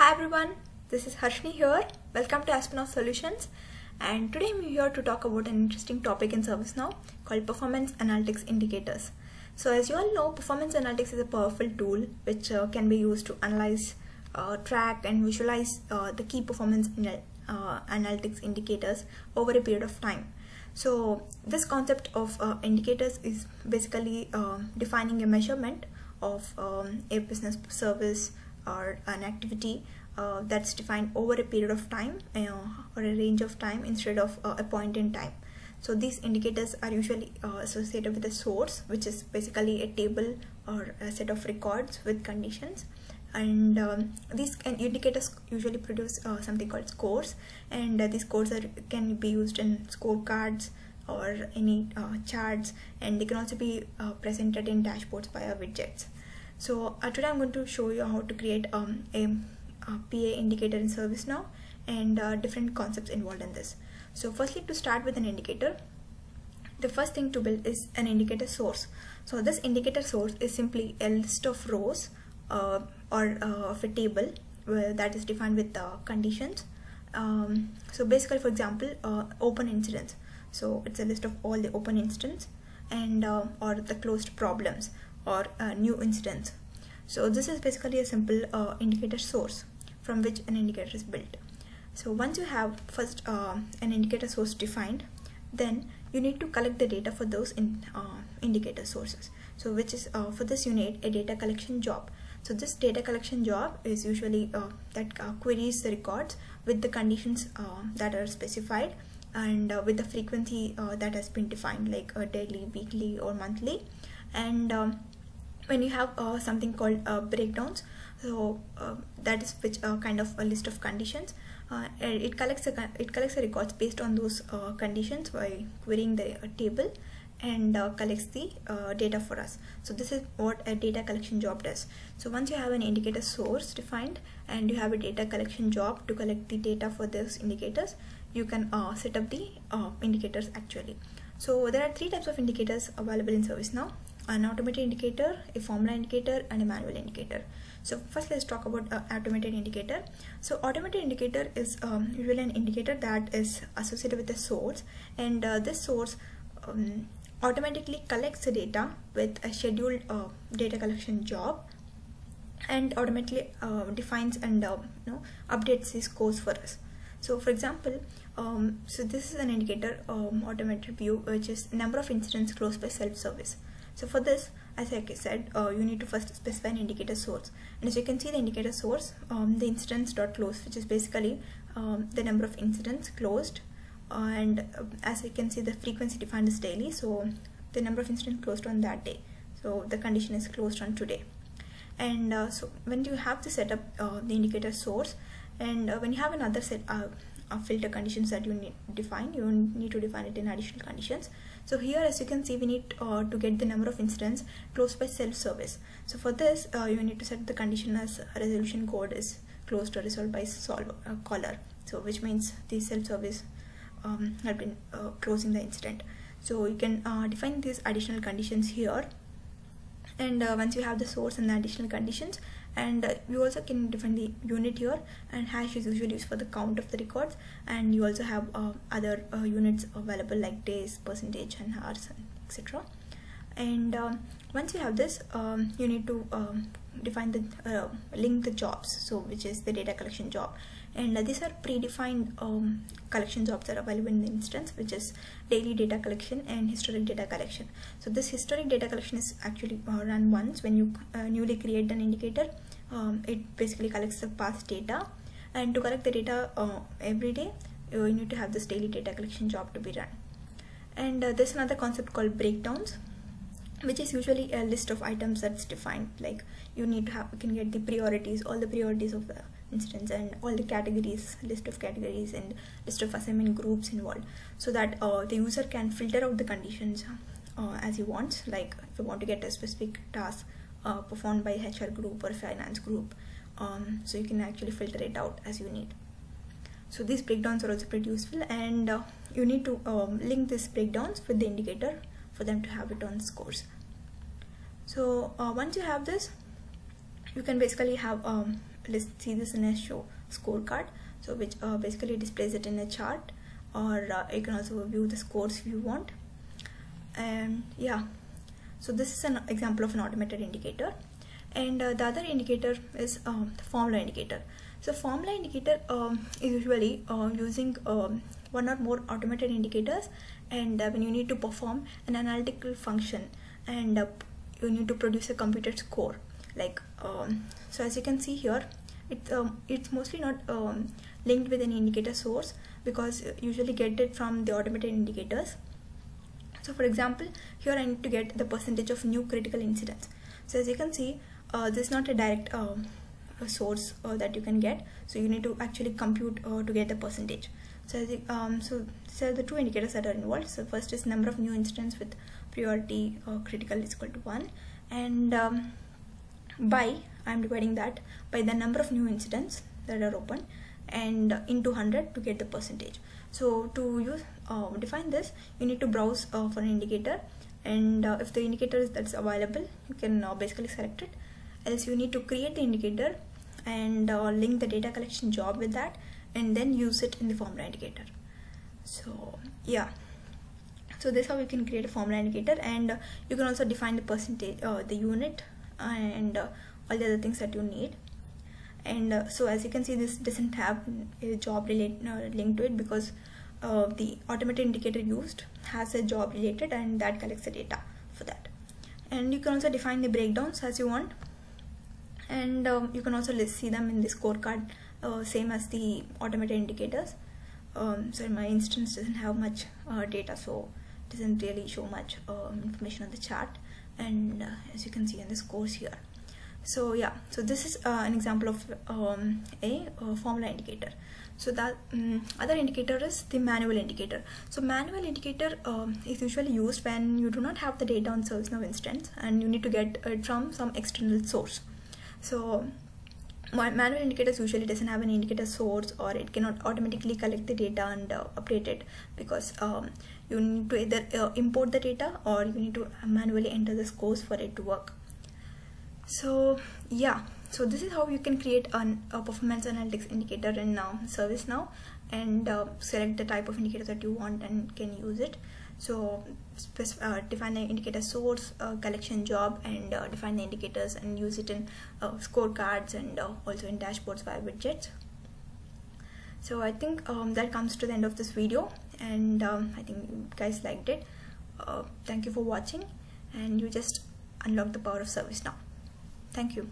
Hi everyone, this is Harshini here. Welcome to AAspenNow Solutions, and today I'm here to talk about an interesting topic in ServiceNow called Performance Analytics Indicators. So as you all know, Performance Analytics is a powerful tool which can be used to analyze, track and visualize the key performance analytics indicators over a period of time. So this concept of indicators is basically defining a measurement of a business service or an activity that's defined over a period of time or a range of time instead of a point in time. So these indicators are usually associated with a source, which is basically a table or a set of records with conditions, and these indicators usually produce something called scores, and these scores can be used in scorecards or any charts, and they can also be presented in dashboards via widgets. So today I'm going to show you how to create a PA indicator in ServiceNow and different concepts involved in this. So firstly, to start with an indicator, the first thing to build is an indicator source. So this indicator source is simply a list of rows of a table where that is defined with conditions. So basically, for example, open incidents. So it's a list of all the open incidents, and or the closed problems or new incidents. So this is basically a simple indicator source from which an indicator is built. So once you have first an indicator source defined, then you need to collect the data for those indicator sources. So which is for this you need a data collection job. So this data collection job is usually that queries the records with the conditions that are specified, and with the frequency that has been defined, like daily, weekly or monthly. And when you have something called breakdowns, so that is which kind of a list of conditions, it collects the records based on those conditions by querying the table, and collects the data for us. So this is what a data collection job does. So once you have an indicator source defined and you have a data collection job to collect the data for those indicators, you can set up the indicators actually. So there are three types of indicators available in ServiceNow: an automated indicator, a formula indicator and a manual indicator. So first let's talk about automated indicator. So automated indicator is usually an indicator that is associated with a source, and this source automatically collects the data with a scheduled data collection job, and automatically defines and updates these scores for us. So for example, so this is an indicator automated view, which is number of incidents closed by self-service. So for this, as I said, you need to first specify an indicator source, and as you can see the indicator source, the incidents.close, which is basically the number of incidents closed, and as you can see the frequency defined is daily, so the number of incidents closed on that day, so the condition is closed on today. And so when you have to set up the indicator source, and when you have another set filter conditions that you need to define, you need to define it in additional conditions. So here, as you can see, we need to get the number of incidents closed by self-service. So for this, you need to set the condition as resolution code is closed or resolved by caller, so which means the self-service have been closing the incident. So you can define these additional conditions here, and once you have the source and the additional conditions, and you also can define the unit here, and hash is usually used for the count of the records, and you also have other units available like days, percentage and hours, etc. And once you have this, you need to define the link the jobs, so which is the data collection job, and these are predefined collection jobs that are available in the instance, which is daily data collection and historic data collection. So this historic data collection is actually run once when you newly create an indicator. It basically collects the past data, and to collect the data every day you need to have this daily data collection job to be run. And there's another concept called breakdowns, which is usually a list of items that's defined, like you need to have, you can get the priorities, all the priorities of the instance, and all the categories, list of categories and list of assignment groups involved, so that the user can filter out the conditions as he wants, like if you want to get a specific task performed by HR group or finance group, so you can actually filter it out as you need. So these breakdowns are also pretty useful, and you need to link these breakdowns with the indicator for them to have it on scores. So once you have this, you can basically have let's see this in a show scorecard, so which basically displays it in a chart, or you can also view the scores if you want. And yeah, so this is an example of an automated indicator. And the other indicator is the formula indicator. So formula indicator is usually using one or more automated indicators, and when you need to perform an analytical function and you need to produce a computed score, like so as you can see here, it's mostly not linked with an indicator source, because you usually get it from the automated indicators. So for example, here I need to get the percentage of new critical incidents. So as you can see, this is not a direct source that you can get, so you need to actually compute to get the percentage. So as you, so the two indicators that are involved. So first is number of new incidents with priority critical is equal to 1, and by I'm dividing that by the number of new incidents that are open, and into 100 to get the percentage. So to use define this, you need to browse for an indicator, and if the indicator that's available, you can basically select it. Else you need to create the indicator and link the data collection job with that, and then use it in the formula indicator. So yeah, so this is how you can create a formula indicator, and you can also define the percentage, the unit, and all the other things that you need. And so as you can see, this doesn't have a job related link to it, because the automated indicator used has a job related, and that collects the data for that. And you can also define the breakdowns as you want, and you can also see them in the scorecard, same as the automated indicators. So in my instance doesn't have much data, so it doesn't really show much information on the chart, and as you can see in the scores here. So yeah, so this is an example of a formula indicator. So that other indicator is the manual indicator. So manual indicator is usually used when you do not have the data on ServiceNow instance, and you need to get it from some external source. So manual indicators usually doesn't have an indicator source, or it cannot automatically collect the data and update it, because you need to either import the data, or you need to manually enter the scores for it to work. So yeah, so this is how you can create a performance analytics indicator in ServiceNow, and select the type of indicator that you want and can use it. So define the indicator source, collection job, and define the indicators, and use it in scorecards, and also in dashboards via widgets. So I think that comes to the end of this video, and I think you guys liked it. Thank you for watching, and you just unlock the power of ServiceNow. Thank you.